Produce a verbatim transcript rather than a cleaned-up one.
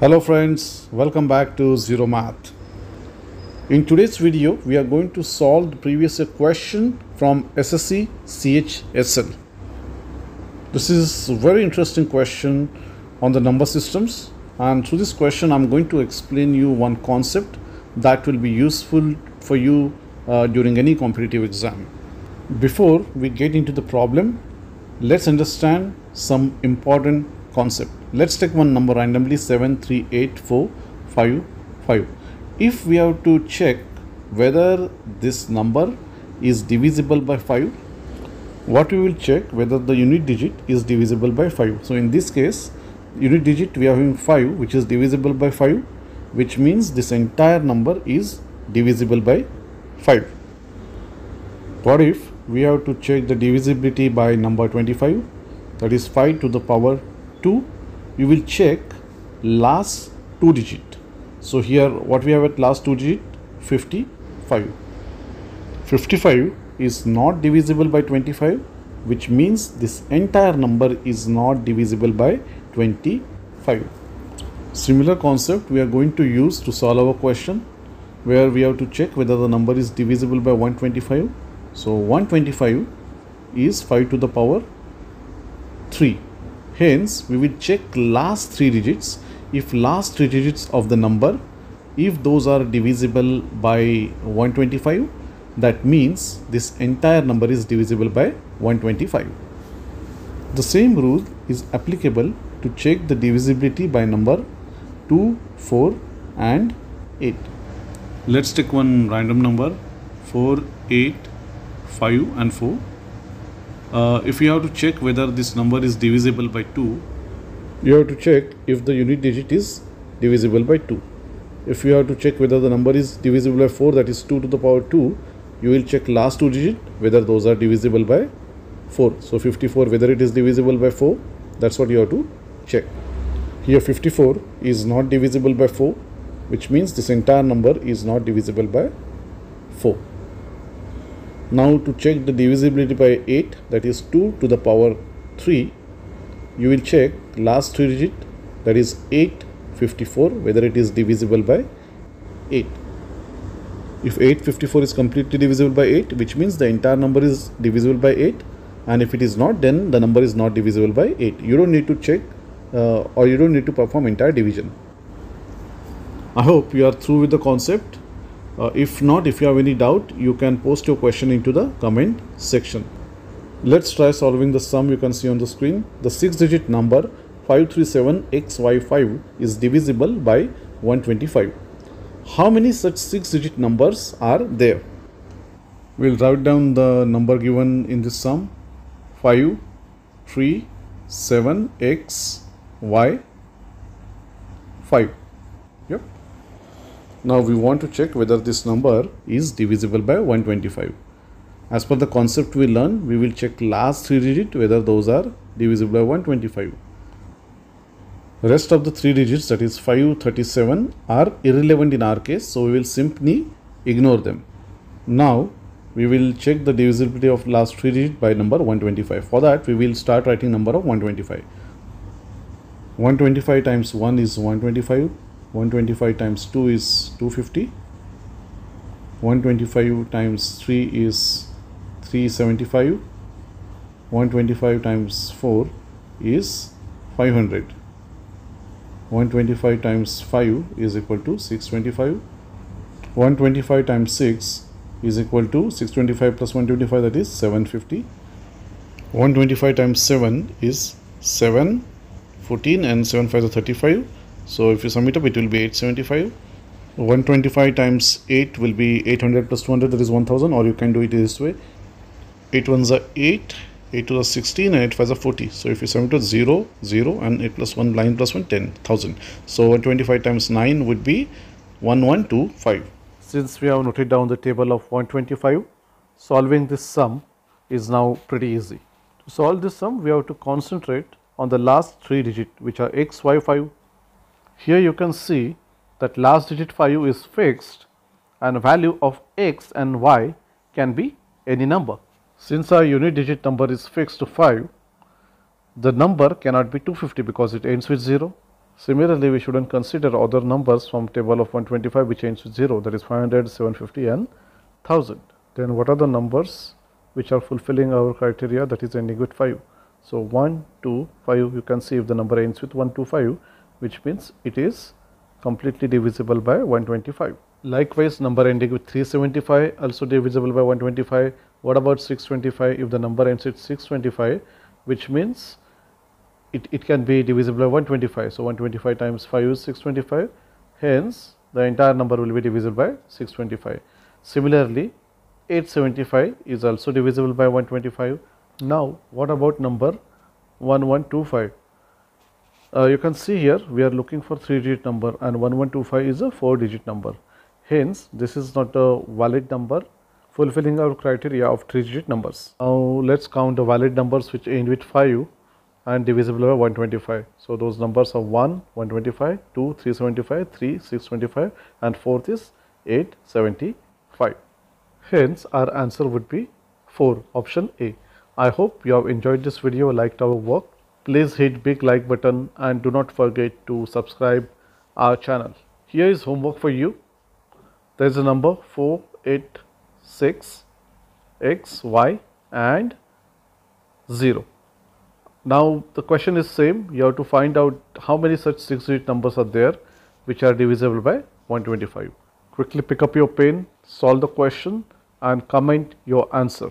Hello friends, welcome back to Zero Math. In today's video, we are going to solve the previous question from S S C C H S L. This is a very interesting question on the number systems, and through this question, I'm going to explain you one concept that will be useful for you uh, during any competitive exam. Before we get into the problem, let's understand some important concept. Let's take one number randomly, seven, three, eight, four, five, five. If we have to check whether this number is divisible by five, what we will check whether the unit digit is divisible by five. So in this case, unit digit we are having five, which is divisible by five, which means this entire number is divisible by five. What if we have to check the divisibility by number twenty-five, that is five to the power two? We will check last two digit. So here what we have at last two digit, fifty-five. fifty-five is not divisible by twenty-five, which means this entire number is not divisible by twenty-five. Similar concept we are going to use to solve our question, where we have to check whether the number is divisible by one hundred twenty-five. So one hundred twenty-five is five to the power three. Hence, we will check last three digits. If last three digits of the number, if those are divisible by one hundred twenty-five, that means this entire number is divisible by one hundred twenty-five. The same rule is applicable to check the divisibility by number two, four and eight. Let's take one random number, four, eight, five and four. Uh, if you have to check whether this number is divisible by two, you have to check if the unit digit is divisible by two. If you have to check whether the number is divisible by four, that is two to the power two, you will check last two digit whether those are divisible by four. So fifty-four, whether it is divisible by four, that's what you have to check. Here fifty-four is not divisible by four, which means this entire number is not divisible by four. Now to check the divisibility by eight, that is two to the power three, you will check last three digit, that is eight, fifty-four, whether it is divisible by eight. If eight, fifty-four is completely divisible by eight, which means the entire number is divisible by eight, and if it is not, then the number is not divisible by eight. You don't need to check uh, or you don't need to perform entire division. I hope you are through with the concept. Uh, if not, if you have any doubt, you can post your question into the comment section. Let's try solving the sum you can see on the screen. The six digit number five three seven X Y five is divisible by one hundred twenty-five. How many such six digit numbers are there? We'll write down the number given in this sum, five three seven X Y five. Yep. Now we want to check whether this number is divisible by one hundred twenty-five. As per the concept we learned, we will check last three digits whether those are divisible by one hundred twenty-five. Rest of the three digits, that is five, thirty-seven, are irrelevant in our case, so we will simply ignore them. Now we will check the divisibility of last three digits by number one hundred twenty-five. For that, we will start writing number of one hundred twenty-five. one hundred twenty-five times one is one hundred twenty-five. one hundred twenty-five times two is two hundred fifty. one hundred twenty-five times three is three hundred seventy-five. one hundred twenty-five times four is five hundred. one hundred twenty-five times five is equal to six hundred twenty-five. one hundred twenty-five times six is equal to six hundred twenty-five plus one hundred twenty-five, that is seven hundred fifty. one hundred twenty-five times seven is seven, fourteen, and seven five is thirty-five. So if you sum it up, it will be eight hundred seventy-five. one hundred twenty-five times eight will be eight hundred plus two hundred, that is one thousand, or you can do it this way. eight ones are eight, eight to the sixteen, and eight fives are forty. So if you sum it up, zero, zero, and eight plus one, nine plus one, ten thousand. So one hundred twenty-five times nine would be one thousand one hundred twenty-five. Since we have noted down the table of one hundred twenty-five, solving this sum is now pretty easy. To solve this sum, we have to concentrate on the last three digits, which are X, Y, five. Here you can see that last digit five is fixed and value of X and Y can be any number. Since our unit digit number is fixed to five, the number cannot be two hundred fifty because it ends with zero. Similarly, we shouldn't consider other numbers from table of one twenty-five which change to zero, that is five hundred, seven fifty and one thousand. Then what are the numbers which are fulfilling our criteria, that is ending with five. So one, two, five, you can see if the number ends with one, two, five, which means it is completely divisible by one twenty-five. Likewise, number ending with three seventy-five also divisible by one twenty-five. What about six twenty-five? If the number ends with six twenty-five, which means It, it can be divisible by one twenty-five. So, one twenty-five times five is six twenty-five, hence the entire number will be divisible by six twenty-five. Similarly, eight seventy-five is also divisible by one twenty-five. Now, what about number eleven twenty-five? Uh, you can see here we are looking for three digit number and eleven twenty-five is a four digit number. Hence, this is not a valid number fulfilling our criteria of three digit numbers. Now, let's count the valid numbers which end with five. And divisible by one twenty-five. So, those numbers are one, one twenty-five, two, three seventy-five, three, six twenty-five and fourth is eight seventy-five. Hence, our answer would be four, option A. I hope you have enjoyed this video, liked our work. Please hit big like button and do not forget to subscribe our channel. Here is homework for you. There is a number four, eight, six, X, Y and zero. Now, the question is same, you have to find out how many such six digit numbers are there which are divisible by one twenty-five. Quickly pick up your pen, solve the question and comment your answer.